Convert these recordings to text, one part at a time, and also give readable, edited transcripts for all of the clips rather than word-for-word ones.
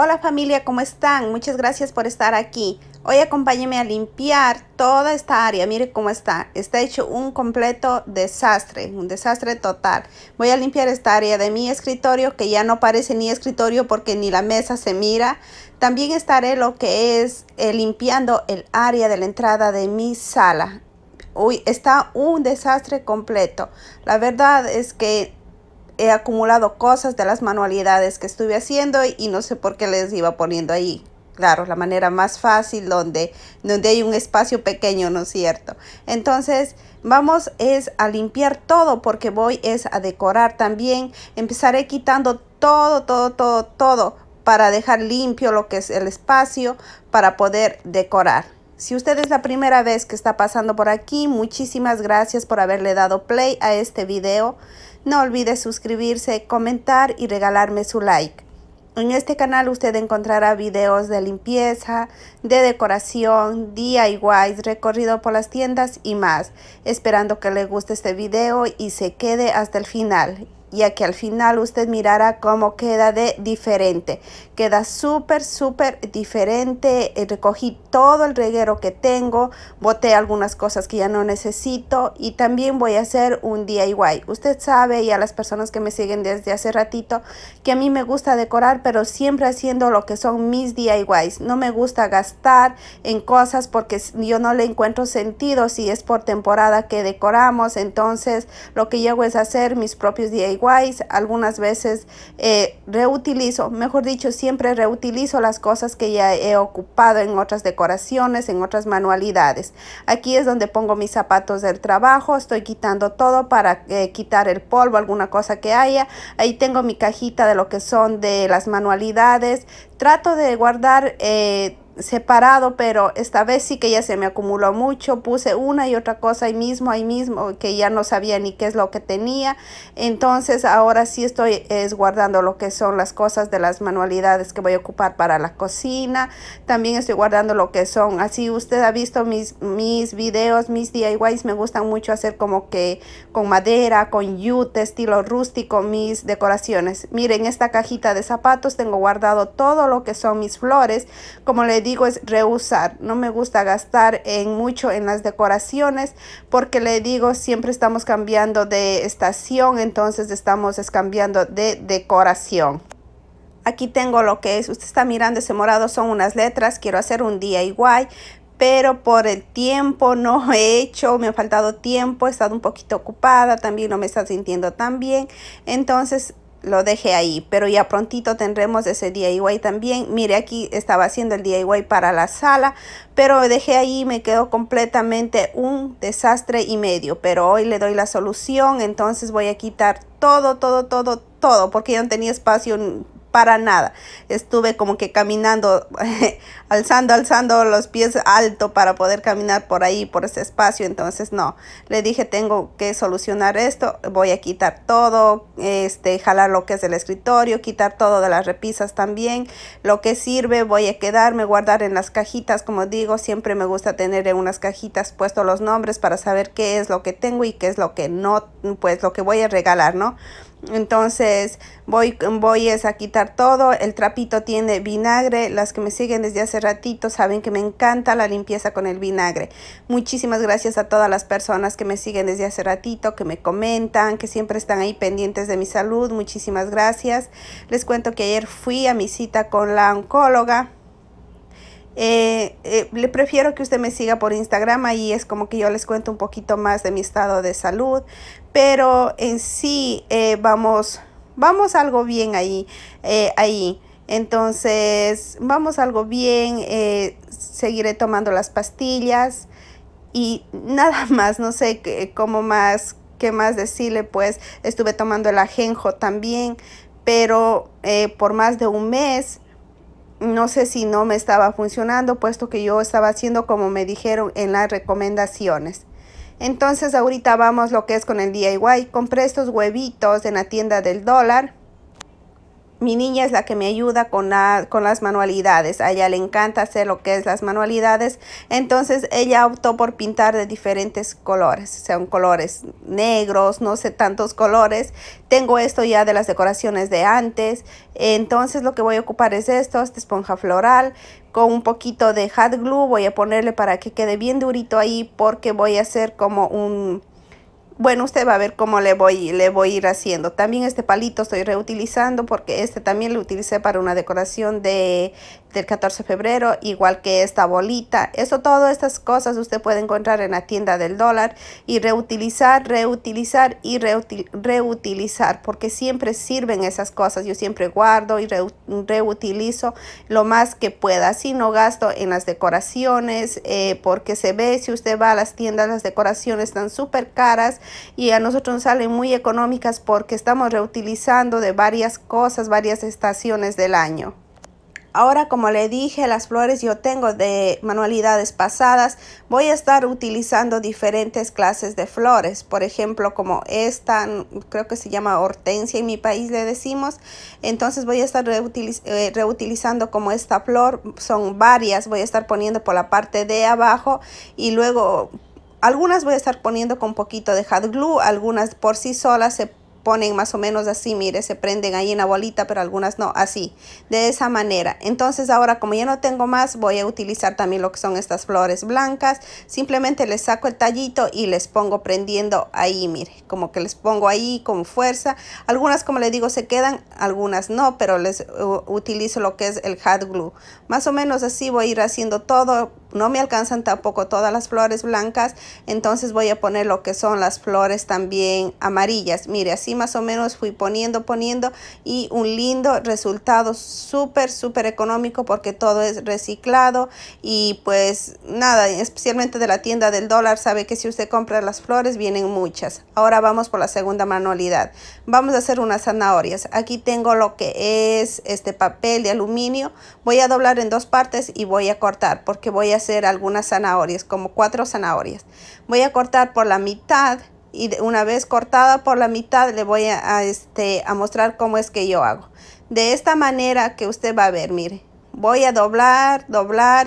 Hola familia, ¿cómo están? Muchas gracias por estar aquí. Hoy acompáñenme a limpiar toda esta área. Mire cómo está. Está hecho un completo desastre, un desastre total. Voy a limpiar esta área de mi escritorio que ya no parece ni escritorio porque ni la mesa se mira. También estaré lo que es limpiando el área de la entrada de mi sala. Uy, está un desastre completo. La verdad es que he acumulado cosas de las manualidades que estuve haciendo y no sé por qué les iba poniendo ahí. Claro, la manera más fácil donde hay un espacio pequeño, ¿no es cierto? Entonces vamos es a limpiar todo porque voy es a decorar también. Empezaré quitando todo para dejar limpio lo que es el espacio para poder decorar. Si usted es la primera vez que está pasando por aquí, muchísimas gracias por haberle dado play a este video. No olvide suscribirse, comentar y regalarme su like. En este canal usted encontrará videos de limpieza, de decoración, DIYs, recorrido por las tiendas y más. Esperando que le guste este video y se quede hasta el final, ya que al final usted mirará cómo queda de diferente. Queda súper diferente. Recogí todo el reguero que tengo, boté algunas cosas que ya no necesito y también voy a hacer un DIY. Usted sabe, y a las personas que me siguen desde hace ratito, que a mí me gusta decorar, pero siempre haciendo lo que son mis DIYs. No me gusta gastar en cosas porque yo no le encuentro sentido si es por temporada que decoramos. Entonces lo que yo hago es hacer mis propios DIYs. Algunas veces reutilizo, mejor dicho, siempre reutilizo las cosas que ya he ocupado en otras decoraciones, en otras manualidades. Aquí es donde pongo mis zapatos del trabajo. Estoy quitando todo para quitar el polvo, alguna cosa que haya. Ahí tengo mi cajita de lo que son de las manualidades. Trato de guardar separado, pero esta vez sí que ya se me acumuló mucho. Puse una y otra cosa ahí mismo que ya no sabía ni qué es lo que tenía. Entonces ahora sí estoy guardando lo que son las cosas de las manualidades que voy a ocupar para la cocina. También estoy guardando lo que son, así usted ha visto mis videos, mis DIYs. Me gustan mucho hacer como que con madera, con yute, estilo rústico, mis decoraciones. Miren, esta cajita de zapatos tengo guardado todo lo que son mis flores. Como le digo, es reusar. No me gusta gastar mucho en las decoraciones porque, le digo, siempre estamos cambiando de estación, entonces estamos cambiando de decoración. Aquí tengo lo que es, usted está mirando ese morado, son unas letras. Quiero hacer un DIY, pero por el tiempo no he hecho, me ha faltado tiempo, he estado un poquito ocupada, también no me está sintiendo tan bien, entonces lo dejé ahí, pero ya prontito tendremos ese DIY también. Mire, aquí estaba haciendo el DIY para la sala, pero dejé ahí, me quedó completamente un desastre y medio, pero hoy le doy la solución. Entonces voy a quitar todo porque yo no tenía espacio para nada. Estuve como que caminando, alzando los pies alto para poder caminar por ahí, por ese espacio. Entonces no, le dije, tengo que solucionar esto. Voy a quitar todo, jalar lo que es el escritorio, quitar todo de las repisas también. Lo que sirve voy a quedarme, guardar en las cajitas. Como digo, siempre me gusta tener en unas cajitas puestos los nombres para saber qué es lo que tengo y qué es lo que no, pues lo que voy a regalar, ¿no? Entonces voy a quitar todo. El trapito tiene vinagre. Las que me siguen desde hace ratito saben que me encanta la limpieza con el vinagre. Muchísimas gracias a todas las personas que me siguen desde hace ratito, que me comentan, que siempre están ahí pendientes de mi salud. Muchísimas gracias. Les cuento que ayer fui a mi cita con la oncóloga. Le prefiero que usted me siga por Instagram, ahí es como que yo les cuento un poquito más de mi estado de salud, pero en sí vamos algo bien ahí. Entonces vamos algo bien, seguiré tomando las pastillas y nada más, no sé qué más decirle. Pues estuve tomando el ajenjo también, pero por más de un mes. No sé si no me estaba funcionando, puesto que yo estaba haciendo como me dijeron en las recomendaciones. Entonces ahorita vamos lo que es con el DIY. Compré estos huevitos en la tienda del dólar. Mi niña es la que me ayuda con las manualidades. A ella le encanta hacer lo que es las manualidades. Entonces ella optó por pintar de diferentes colores. Son colores negros, no sé, tantos colores. Tengo esto ya de las decoraciones de antes. Entonces lo que voy a ocupar es esto, esta esponja floral. Con un poquito de hot glue voy a ponerle para que quede bien durito ahí. Porque voy a hacer como un... Bueno, usted va a ver cómo le voy a ir haciendo. También este palito estoy reutilizando porque este también lo utilicé para una decoración del 14 de febrero. Igual que esta bolita. Eso, todas estas cosas usted puede encontrar en la tienda del dólar. Y reutilizar, reutilizar y reutilizar. Porque siempre sirven esas cosas. Yo siempre guardo y reutilizo lo más que pueda. Así no gasto en las decoraciones. Porque se ve, si usted va a las tiendas, las decoraciones están súper caras. Y a nosotros nos salen muy económicas porque estamos reutilizando de varias cosas, varias estaciones del año. Ahora, como le dije, las flores yo tengo de manualidades pasadas. Voy a estar utilizando diferentes clases de flores. Por ejemplo, como esta, creo que se llama hortensia en mi país, le decimos. Entonces voy a estar reutilizando como esta flor. Son varias, voy a estar poniendo por la parte de abajo y luego... Algunas voy a estar poniendo con un poquito de hot glue, algunas por sí solas se ponen más o menos así, mire, se prenden ahí en la bolita, pero algunas no, así, de esa manera. Entonces ahora, como ya no tengo más, voy a utilizar también lo que son estas flores blancas. Simplemente les saco el tallito y les pongo prendiendo ahí, mire, como que les pongo ahí con fuerza. Algunas, como les digo, se quedan, algunas no, pero les utilizo lo que es el hot glue. Más o menos así voy a ir haciendo todo. No me alcanzan tampoco todas las flores blancas, entonces voy a poner lo que son las flores también amarillas. Mire, así más o menos fui poniendo y un lindo resultado, súper económico porque todo es reciclado. Y pues nada, especialmente de la tienda del dólar, sabe que si usted compra las flores vienen muchas. Ahora vamos por la segunda manualidad. Vamos a hacer unas zanahorias. Aquí tengo lo que es este papel de aluminio. Voy a doblar en dos partes y voy a cortar porque voy a hacer algunas zanahorias, como 4 zanahorias. Voy a cortar por la mitad y una vez cortada por la mitad le voy a mostrar cómo es que yo hago. De esta manera que usted va a ver, mire, voy a doblar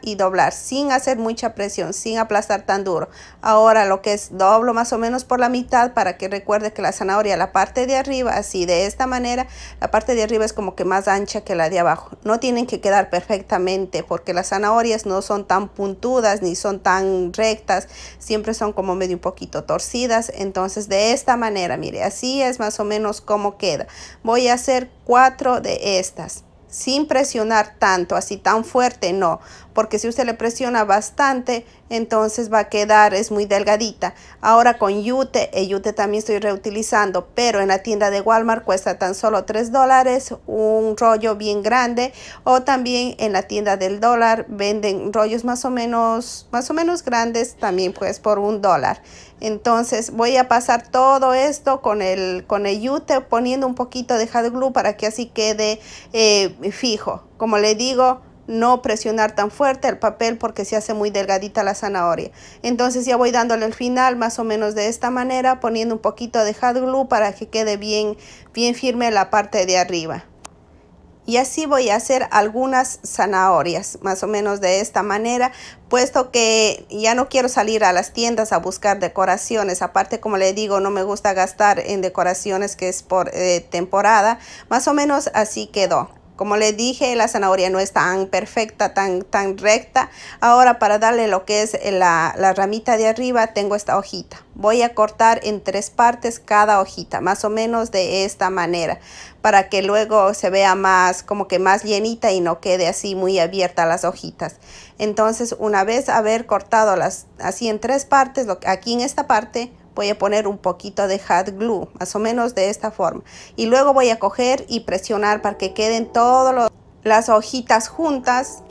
y doblar sin hacer mucha presión, sin aplastar tan duro. Ahora lo que es doblo más o menos por la mitad para que recuerde que la zanahoria, la parte de arriba, así de esta manera, la parte de arriba es como que más ancha que la de abajo. No tienen que quedar perfectamente porque las zanahorias no son tan puntudas ni son tan rectas, siempre son como medio un poquito torcidas. Entonces de esta manera, mire, así es más o menos como queda. Voy a hacer 4 de estas. Sin presionar tanto, así tan fuerte no, porque si usted le presiona bastante, entonces va a quedar, es muy delgadita. Ahora con yute, el yute también estoy reutilizando, pero en la tienda de Walmart cuesta tan solo $3, un rollo bien grande. O también en la tienda del dólar venden rollos más o menos grandes, también pues por $1. Entonces voy a pasar todo esto con el yute, poniendo un poquito de hot glue para que así quede fijo. Como le digo, no presionar tan fuerte el papel porque se hace muy delgadita la zanahoria. Entonces ya voy dándole el final más o menos de esta manera, poniendo un poquito de hot glue para que quede bien firme la parte de arriba. Y así voy a hacer algunas zanahorias, más o menos de esta manera, puesto que ya no quiero salir a las tiendas a buscar decoraciones. Aparte, como le digo, no me gusta gastar en decoraciones que es por temporada. Más o menos así quedó. Como les dije, la zanahoria no es tan perfecta, tan recta. Ahora, para darle lo que es la ramita de arriba, tengo esta hojita. Voy a cortar en 3 partes cada hojita, más o menos de esta manera, para que luego se vea más, como que más llenita y no quede así muy abierta las hojitas. Entonces, una vez haber cortado así en 3 partes, aquí en esta parte, voy a poner un poquito de hot glue, más o menos de esta forma. Y luego voy a coger y presionar para que queden todas las hojitas juntas.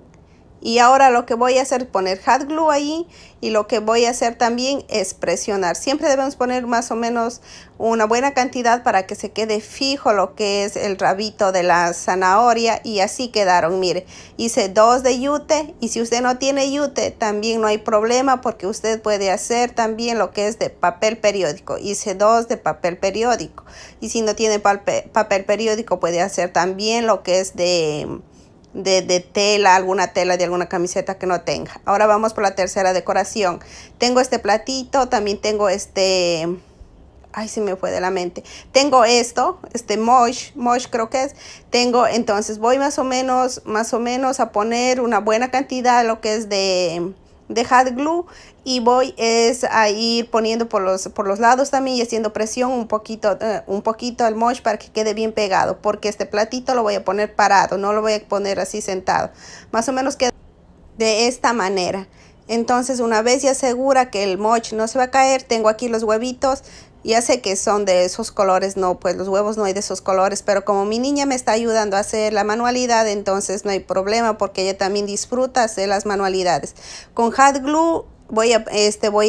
Y ahora lo que voy a hacer es poner hot glue ahí, y lo que voy a hacer también es presionar. Siempre debemos poner más o menos una buena cantidad para que se quede fijo lo que es el rabito de la zanahoria, y así quedaron. Mire, hice 2 de yute, y si usted no tiene yute también no hay problema, porque usted puede hacer también lo que es de papel periódico. Hice 2 de papel periódico, y si no tiene papel periódico puede hacer también lo que es de tela, alguna tela de alguna camiseta que no tenga. Ahora vamos por la tercera decoración. Tengo este platito, también tengo este, ay, se me fue de la mente, tengo esto, este mosh creo que es, tengo. Entonces voy más o menos a poner una buena cantidad de lo que es de hot glue, y voy es a ir poniendo por los lados también, y haciendo presión un poquito el mosh para que quede bien pegado, porque este platito lo voy a poner parado, no lo voy a poner así sentado. Más o menos queda de esta manera. Entonces, una vez ya segura que el mosh no se va a caer, tengo aquí los huevitos. Ya sé que son de esos colores, no, pues los huevos no hay de esos colores, pero como mi niña me está ayudando a hacer la manualidad, entonces no hay problema, porque ella también disfruta hacer las manualidades. Con hot glue voy a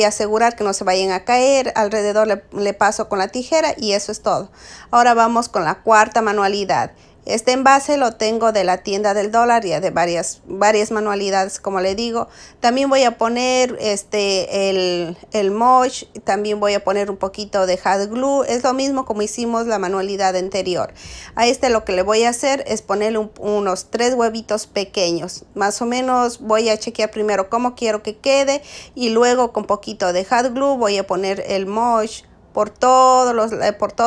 asegurar que no se vayan a caer, alrededor le paso con la tijera, y eso es todo. Ahora vamos con la cuarta manualidad. Este envase lo tengo de la tienda del dólar, ya de varias manualidades, como le digo. También voy a poner el mosh, también voy a poner un poquito de hot glue. Es lo mismo como hicimos la manualidad anterior. A este lo que le voy a hacer es ponerle unos 3 huevitos pequeños. Más o menos voy a chequear primero cómo quiero que quede, y luego con poquito de hot glue voy a poner el mosh por todo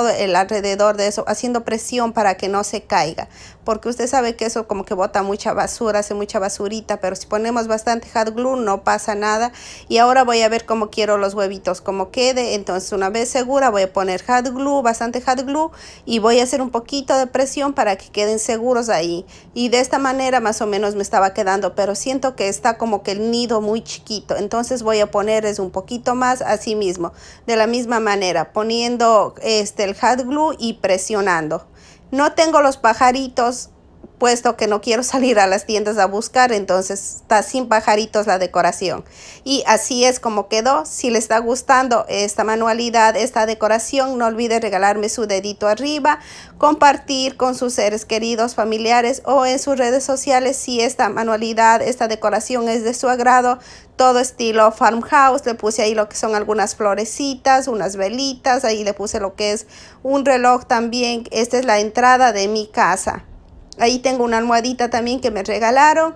el alrededor de eso, haciendo presión para que no se caiga, porque usted sabe que eso como que bota mucha basura, hace mucha basurita, pero si ponemos bastante hot glue no pasa nada. Y ahora voy a ver cómo quiero los huevitos, cómo quede. Entonces, una vez segura, voy a poner hot glue, bastante hot glue, y voy a hacer un poquito de presión para que queden seguros ahí. Y de esta manera más o menos me estaba quedando, pero siento que está como que el nido muy chiquito, entonces voy a ponerles un poquito más, así mismo, de la misma manera, poniendo el hot glue y presionando. No tengo los pajaritos, puesto que no quiero salir a las tiendas a buscar, entonces está sin pajaritos la decoración. Y así es como quedó. Si le está gustando esta manualidad, esta decoración, no olvide regalarme su dedito arriba, compartir con sus seres queridos, familiares, o en sus redes sociales si esta manualidad, esta decoración es de su agrado. Todo estilo farmhouse, le puse ahí lo que son algunas florecitas, unas velitas, ahí le puse lo que es un reloj también. Esta es la entrada de mi casa. Ahí tengo una almohadita también que me regalaron.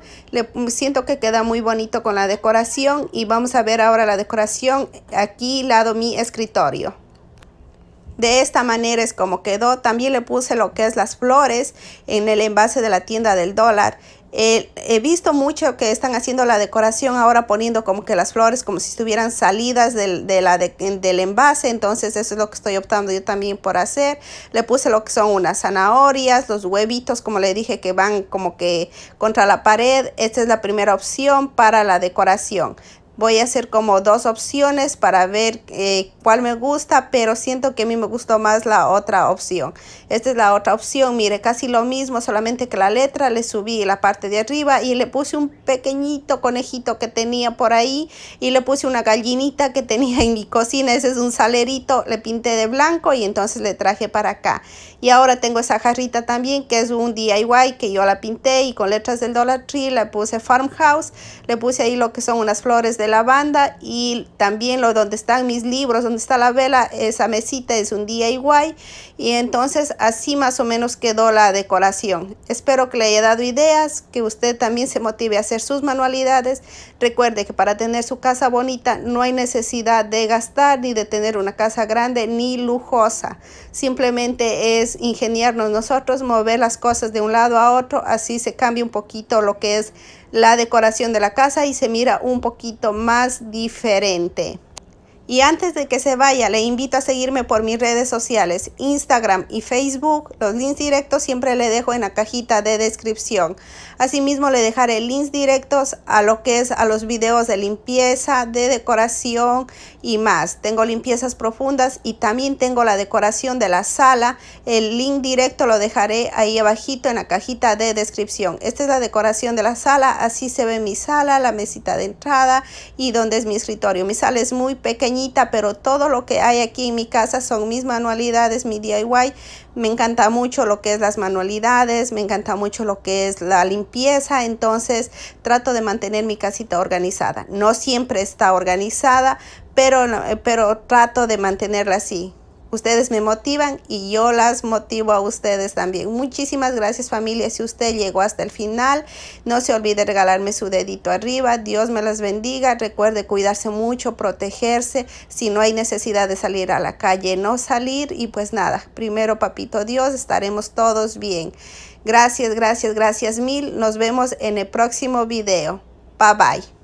Siento que queda muy bonito con la decoración, y vamos a ver ahora la decoración aquí lado mi escritorio. De esta manera es como quedó. También le puse lo que es las flores en el envase de la tienda del dólar. He visto mucho que están haciendo la decoración ahora poniendo como que las flores como si estuvieran salidas del envase, entonces eso es lo que estoy optando yo también por hacer. Le puse lo que son unas zanahorias, los huevitos, como le dije, que van como que contra la pared. Esta es la primera opción para la decoración. Voy a hacer como 2 opciones para ver cuál me gusta, pero siento que a mí me gustó más la otra opción. Esta es la otra opción, mire, casi lo mismo, solamente que la letra le subí la parte de arriba, y le puse un pequeñito conejito que tenía por ahí, y le puse una gallinita que tenía en mi cocina. Ese es un salerito, le pinté de blanco, y entonces le traje para acá. Y ahora tengo esa jarrita también, que es un DIY que yo la pinté, y con letras del Dollar Tree le puse farmhouse. Le puse ahí lo que son unas flores de lavanda, y también donde están mis libros, donde está la vela, esa mesita es un DIY. Y entonces así más o menos quedó la decoración. Espero que le haya dado ideas, que usted también se motive a hacer sus manualidades. Recuerde que para tener su casa bonita no hay necesidad de gastar, ni de tener una casa grande ni lujosa. Simplemente es ingeniarnos nosotros, mover las cosas de un lado a otro, así se cambia un poquito lo que es la decoración de la casa y se mira un poquito más diferente. Y antes de que se vaya, le invito a seguirme por mis redes sociales, Instagram y Facebook. Los links directos siempre le dejo en la cajita de descripción. Asimismo, le dejaré links directos a lo que es a los videos de limpieza, de decoración y más. Tengo limpiezas profundas y también tengo la decoración de la sala. El link directo lo dejaré ahí abajito en la cajita de descripción. Esta es la decoración de la sala. Así se ve mi sala, la mesita de entrada y donde es mi escritorio. Mi sala es muy pequeñita, pero todo lo que hay aquí en mi casa son mis manualidades, mi DIY. Me encanta mucho lo que es las manualidades, me encanta mucho lo que es la limpieza, entonces trato de mantener mi casita organizada. No siempre está organizada, pero trato de mantenerla así. Ustedes me motivan y yo las motivo a ustedes también. Muchísimas gracias, familia. Si usted llegó hasta el final, no se olvide regalarme su dedito arriba. Dios me las bendiga. Recuerde cuidarse mucho, protegerse. Si no hay necesidad de salir a la calle, no salir. Y pues nada, primero papito Dios, estaremos todos bien. Gracias, gracias, gracias mil. Nos vemos en el próximo video. Bye, bye.